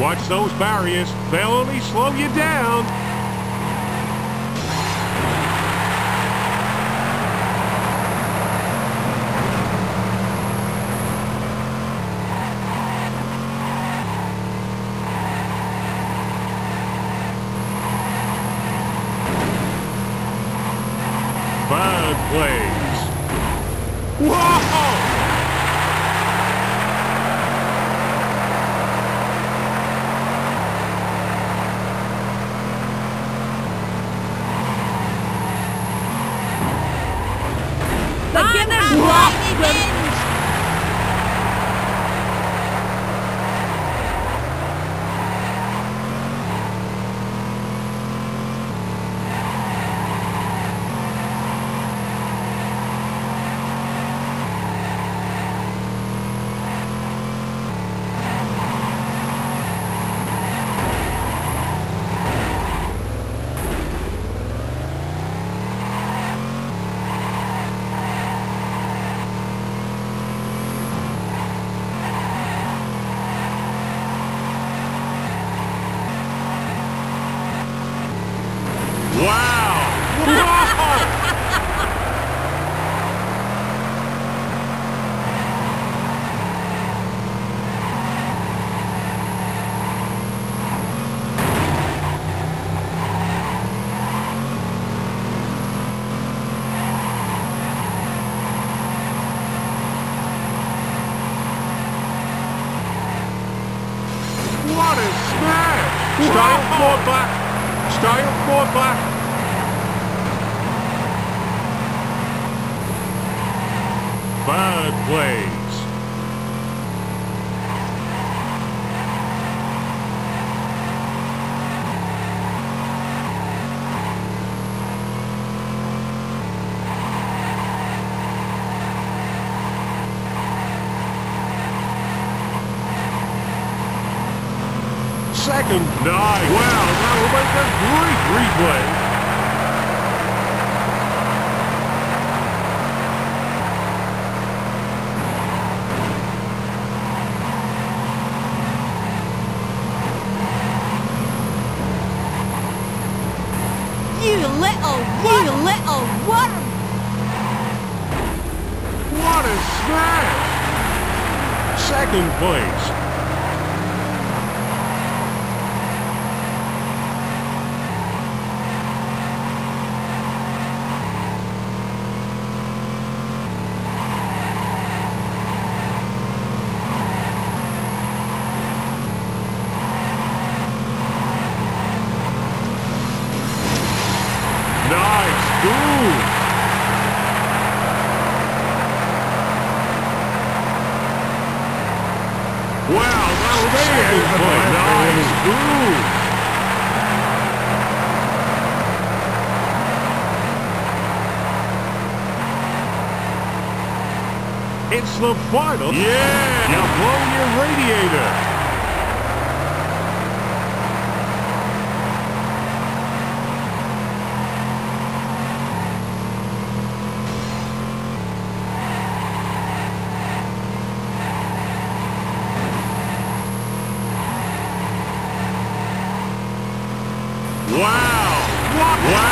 Watch those barriers. They'll only slow you down. Bad plays. Whoa! Style forward back. Bad plays. Second, nice. Wow, that'll make a great replay. You little worm! What a smash! Second place. Wow, that'll be a good play. Nice. Ooh. It's the final. Yeah. Now blow your radiator. Wow! Wow!